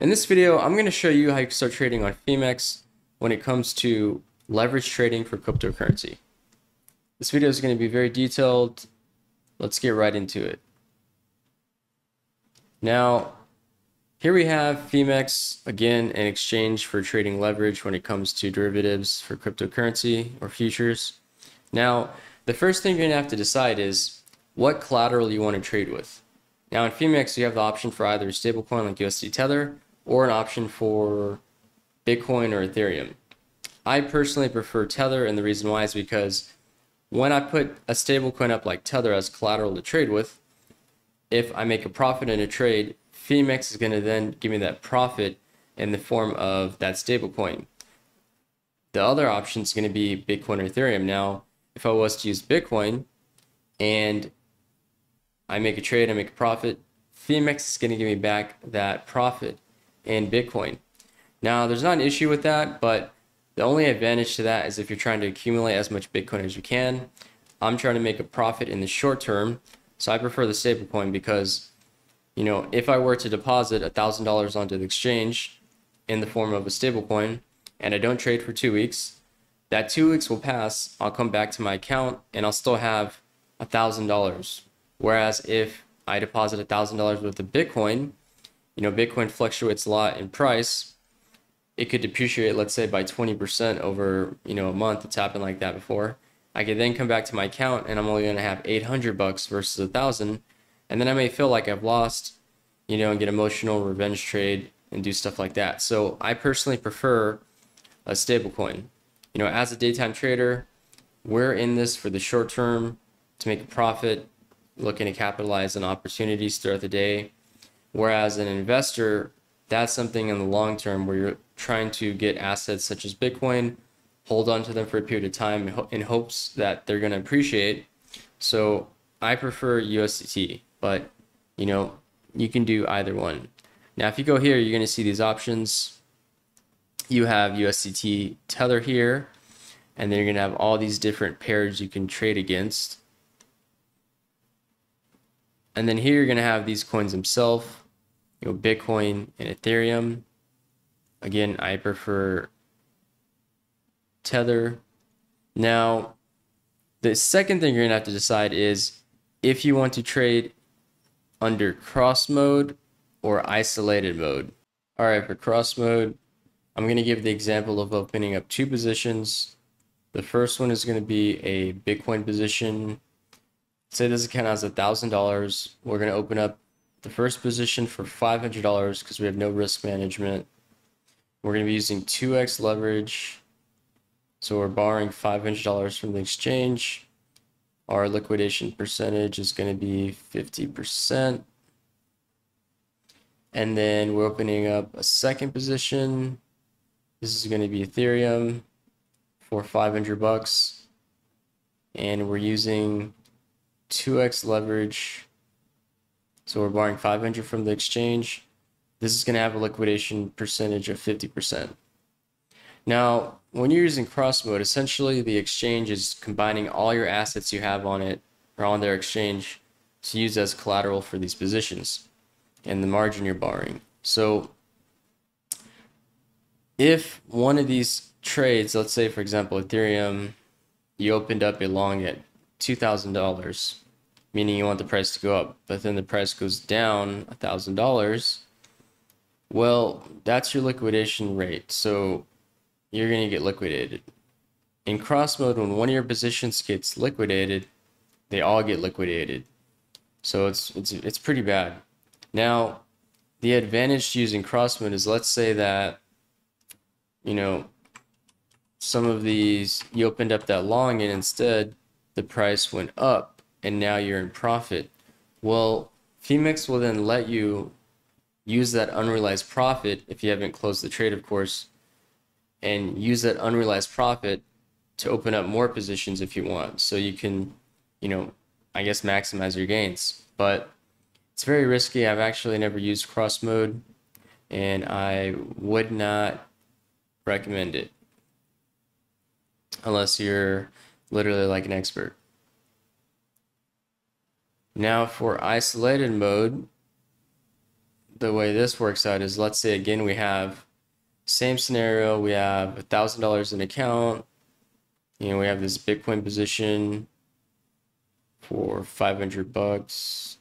In this video, I'm going to show you how you can start trading on Phemex when it comes to leverage trading for cryptocurrency. This video is going to be very detailed. Let's get right into it. Now, here we have Phemex, again, an exchange for trading leverage when it comes to derivatives for cryptocurrency or futures. Now, the first thing you're going to have to decide is what collateral you want to trade with. Now, in Phemex, you have the option for either a stablecoin like USD Tether or an option for Bitcoin or Ethereum. I personally prefer Tether, and the reason why is because when I put a stablecoin up like Tether as collateral to trade with, if I make a profit in a trade, Phemex is going to then give me that profit in the form of that stablecoin. The other option is going to be Bitcoin or Ethereum. Now, if I was to use Bitcoin and I make a trade, I make a profit, Phemex is going to give me back that profit in Bitcoin. Now, there's not an issue with that, but the only advantage to that is if you're trying to accumulate as much Bitcoin as you can. I'm trying to make a profit in the short term, so I prefer the stablecoin because, you know, if I were to deposit $1,000 onto the exchange in the form of a stablecoin and I don't trade for 2 weeks, that 2 weeks will pass, I'll come back to my account and I'll still have $1,000. Whereas if I deposit $1,000 worth of Bitcoin, you know, Bitcoin fluctuates a lot in price. It could depreciate, let's say, by 20% over, you know, a month. It's happened like that before. I could then come back to my account and I'm only going to have 800 bucks versus 1,000. And then I may feel like I've lost, you know, and get emotional, revenge trade and do stuff like that. So I personally prefer a stablecoin. You know, as a daytime trader, we're in this for the short term to make a profit, looking to capitalize on opportunities throughout the day. Whereas an investor, that's something in the long term where you're trying to get assets such as Bitcoin, hold on to them for a period of time in hopes that they're going to appreciate. So I prefer USDT, but you know, you can do either one. Now, if you go here, you're going to see these options. You have USDT Tether here, and then you're going to have all these different pairs you can trade against. And then here you're going to have these coins themselves, you know, Bitcoin and Ethereum. Again, I prefer Tether. Now, the second thing you're going to have to decide is if you want to trade under cross mode or isolated mode. All right, for cross mode, I'm going to give the example of opening up two positions. The first one is going to be a Bitcoin position. Say this account has $1,000. We're going to open up the first position for $500 because we have no risk management. We're going to be using 2x leverage. So we're borrowing $500 from the exchange. Our liquidation percentage is going to be 50%. And then we're opening up a second position. This is going to be Ethereum for $500. And we're using 2x leverage, so we're borrowing 500 from the exchange. This is going to have a liquidation percentage of 50%. Now, when you're using cross mode, essentially the exchange is combining all your assets you have on it or on their exchange to use as collateral for these positions and the margin you're borrowing. So if one of these trades, let's say for example Ethereum, you opened up a long at $2,000, meaning you want the price to go up, but then the price goes down $1,000, well, that's your liquidation rate, so you're going to get liquidated. In cross mode, when one of your positions gets liquidated, they all get liquidated, so it's pretty bad. Now, the advantage to using cross mode is, let's say that, you know, some of these you opened up that long and instead the price went up and now you're in profit. Well, Phemex will then let you use that unrealized profit, if you haven't closed the trade of course, and use that unrealized profit to open up more positions if you want, so you can, you know, I guess maximize your gains. But it's very risky. I've actually never used cross mode and I would not recommend it unless you're literally like an expert. Now for isolated mode, the way this works out is, let's say again, we have same scenario, we have $1,000 in account, you know, we have this Bitcoin position for 500 bucks,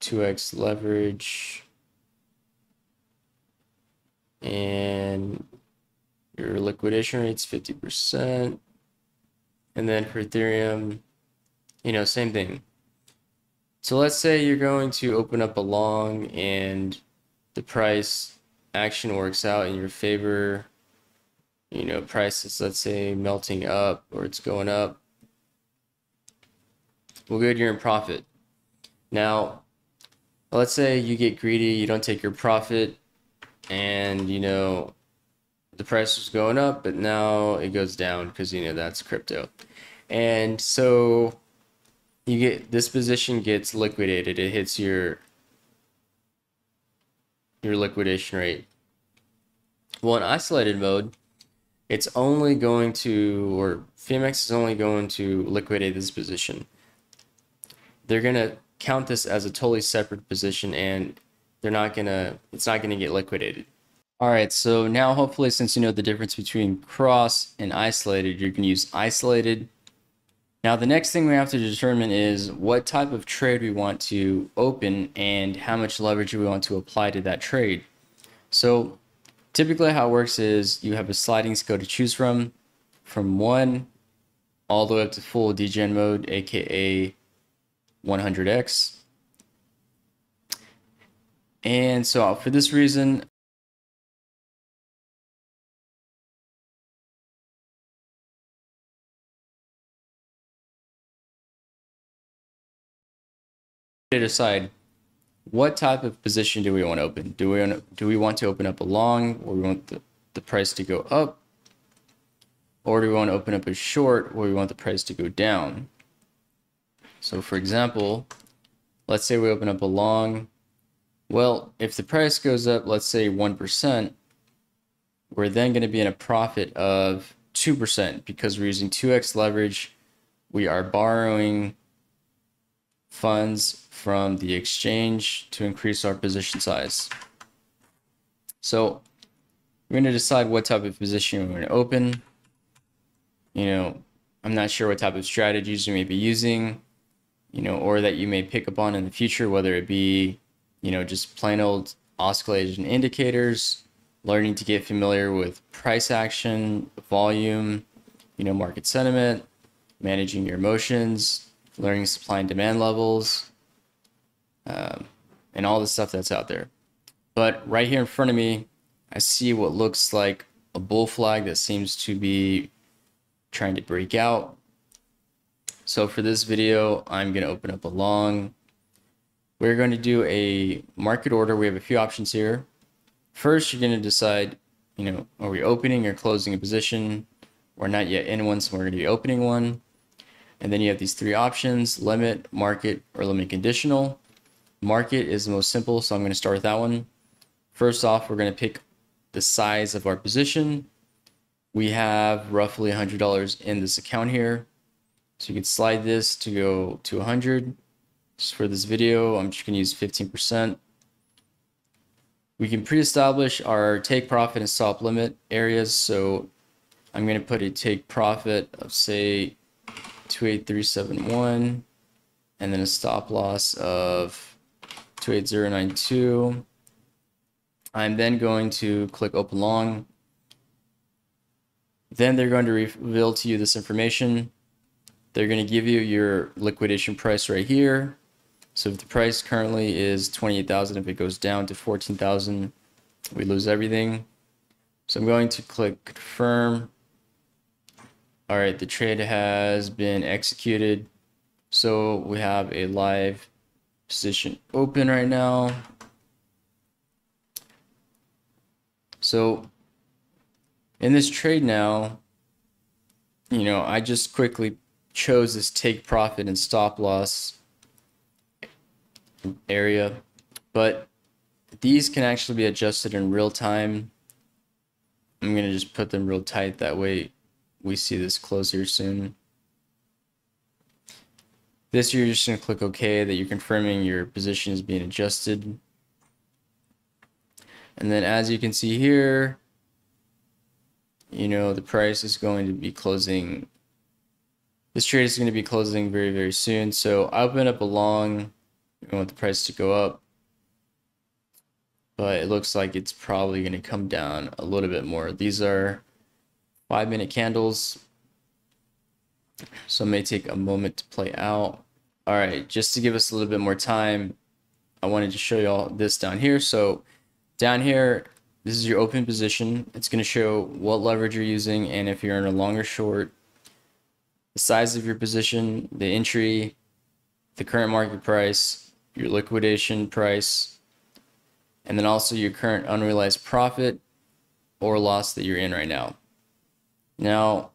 2x leverage, and your liquidation rate's 50%. And then for Ethereum, you know, same thing. So let's say you're going to open up a long and the price action works out in your favor. You know, price is, let's say, melting up or it's going up. Well, good, you're in profit. Now, let's say you get greedy, you don't take your profit, and, you know, the price was going up, but now it goes down because, you know, that's crypto. And so you get, this position gets liquidated. It hits your liquidation rate. Well, in isolated mode, it's only going to, or Phemex is only going to liquidate this position. They're going to count this as a totally separate position, and they're not going to, it's not going to get liquidated. All right, so now hopefully, since you know the difference between cross and isolated, you can use isolated. Now the next thing we have to determine is what type of trade we want to open and how much leverage we want to apply to that trade. So typically how it works is you have a sliding scale to choose from 1 all the way up to full degen mode, aka 100x. And so for this reason, decide what type of position do we want to open. Do we want to open up a long, or we want the price to go up, or do we want to open up a short, or we want the price to go down? So for example, let's say we open up a long. Well, if the price goes up, let's say 1%, we're then going to be in a profit of 2% because we're using 2x leverage. We are borrowing funds from the exchange to increase our position size. So we're going to decide what type of position we're going to open. You know, I'm not sure what type of strategies you may be using, you know, or that you may pick up on in the future, whether it be, you know, just plain old oscillation indicators, learning to get familiar with price action, volume, you know, market sentiment, managing your emotions, learning supply and demand levels, and all the stuff that's out there. But right here in front of me, I see what looks like a bull flag that seems to be trying to break out. So for this video, I'm going to open up a long. We're going to do a market order. We have a few options here. First, you're going to decide, you know, are we opening or closing a position? We're not yet in one, so we're going to be opening one. And then you have these three options: limit, market, or limit conditional. Market is the most simple, so I'm going to start with that one. First off, we're going to pick the size of our position. We have roughly $100 in this account here. So you can slide this to go to 100. Just for this video, I'm just going to use 15%. We can pre-establish our take profit and stop limit areas. So I'm going to put a take profit of, say, 28371, and then a stop loss of 28092. I'm then going to click open long. Then they're going to reveal to you this information. They're going to give you your liquidation price right here. So if the price currently is 28,000, if it goes down to 14,000, we lose everything. So I'm going to click confirm. All right, the trade has been executed. So we have a live position open right now. So in this trade now, you know, I just quickly chose this take profit and stop loss area, but these can actually be adjusted in real time. I'm going to just put them real tight that way we see this close here soon. This, you're just going to click OK, that you're confirming your position is being adjusted. And then as you can see here, you know, the price is going to be closing. This trade is going to be closing very, very soon. So I open up a long. I want the price to go up, but it looks like it's probably going to come down a little bit more. These are 5-minute candles, so it may take a moment to play out. All right, just to give us a little bit more time, I wanted to show you all this down here. So down here, this is your open position. It's going to show what leverage you're using, and if you're in a long or short, the size of your position, the entry, the current market price, your liquidation price, and then also your current unrealized profit or loss that you're in right now. Now,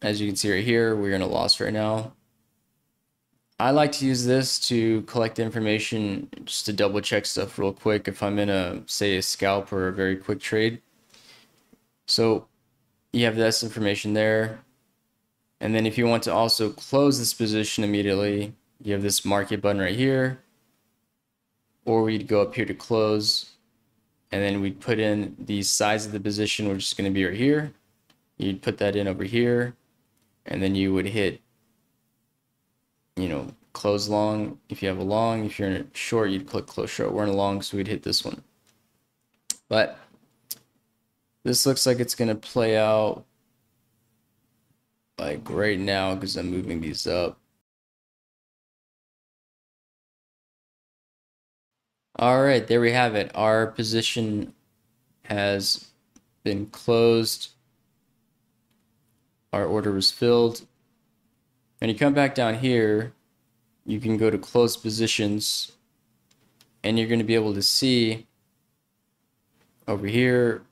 as you can see right here, we're in a loss right now. I like to use this to collect information just to double check stuff real quick if I'm in a, say, a scalp or a very quick trade. So you have this information there. And then if you want to also close this position immediately, you have this market button right here, or we'd go up here to close, and then we'd put in the size of the position, which is going to be right here. You'd put that in over here, and then you would hit, you know, close long. If you have a long, if you're in a short, you'd click close short. We're in a long, so we'd hit this one. But this looks like it's going to play out like right now because I'm moving these up. All right, there we have it. Our position has been closed. Our order was filled. When you come back down here, you can go to close positions, and you're going to be able to see over here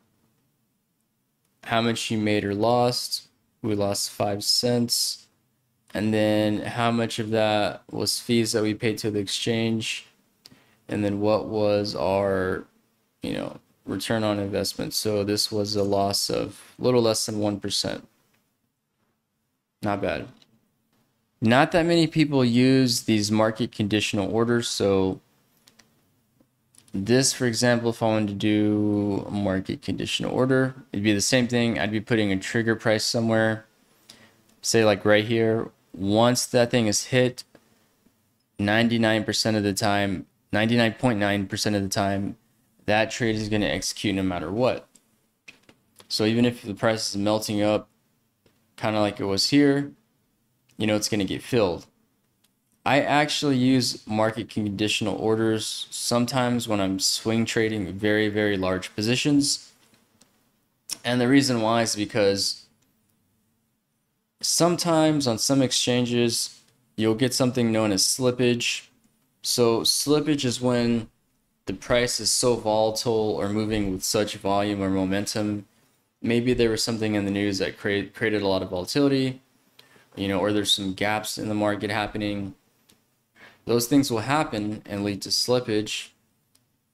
how much you made or lost. We lost 5 cents, and then how much of that was fees that we paid to the exchange, and then what was our, you know, return on investment. So this was a loss of a little less than 1%. Not bad. Not that many people use these market conditional orders. So this, for example, if I wanted to do a market conditional order, it'd be the same thing. I'd be putting a trigger price somewhere, say like right here. Once that thing is hit, 99% of the time, 99.9% of the time, that trade is going to execute no matter what. So even if the price is melting up, kind of like it was here, you know, it's going to get filled. I actually use market conditional orders sometimes when I'm swing trading very, very large positions. And the reason why is because sometimes on some exchanges, you'll get something known as slippage. So slippage is when the price is so volatile or moving with such volume or momentum. Maybe there was something in the news that created a lot of volatility, you know, or there's some gaps in the market happening. Those things will happen and lead to slippage.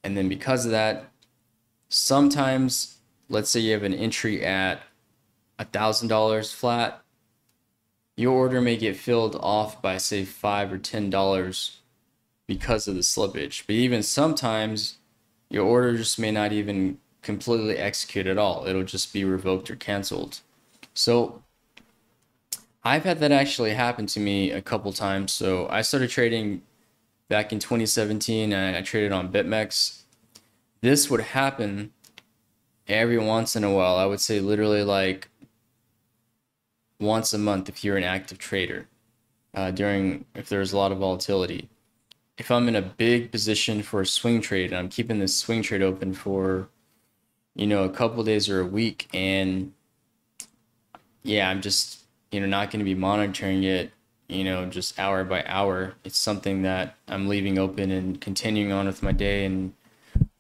And then because of that, sometimes, let's say you have an entry at $1,000 flat, your order may get filled off by, say, $5 or $10 because of the slippage. But even sometimes your order just may not even completely execute at all. It'll just be revoked or canceled. So I've had that actually happen to me a couple times. So I started trading back in 2017, and I traded on BitMEX. This would happen every once in a while. I would say literally like once a month if you're an active trader, if there's a lot of volatility. If I'm in a big position for a swing trade and I'm keeping this swing trade open for, you know, a couple days or a week, and yeah, I'm just, you know, not going to be monitoring it, you know, just hour by hour. It's something that I'm leaving open and continuing on with my day and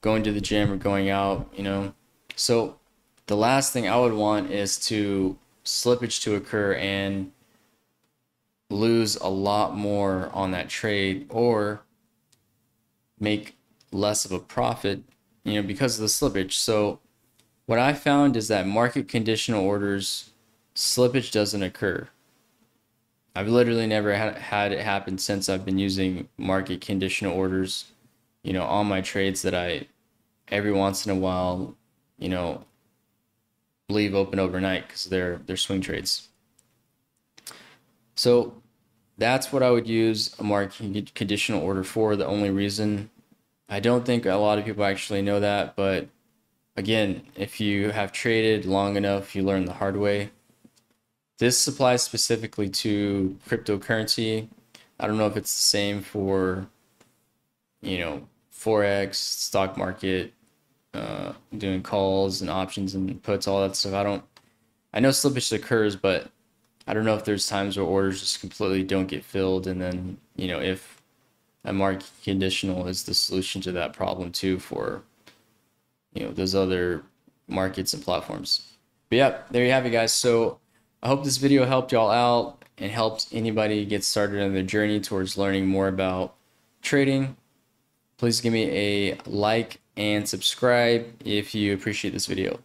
going to the gym or going out, you know. So the last thing I would want is to slippage to occur and lose a lot more on that trade or make less of a profit, you know, because of the slippage. So what I found is that market conditional orders, slippage doesn't occur. I've literally never had it happen since I've been using market conditional orders, you know, on my trades that I every once in a while, you know, leave open overnight because they're swing trades. So that's what I would use a market conditional order for. The only reason, I don't think a lot of people actually know that, but again, if you have traded long enough, you learn the hard way. This applies specifically to cryptocurrency. I don't know if it's the same for, you know, Forex, stock market, doing calls and options and puts, all that stuff. I know slippage occurs, but I don't know if there's times where orders just completely don't get filled. And then, you know, if a market conditional is the solution to that problem too for, you know, those other markets and platforms. But yeah, there you have it, guys. So I hope this video helped y'all out and helped anybody get started on their journey towards learning more about trading. Please give me a like and subscribe if you appreciate this video.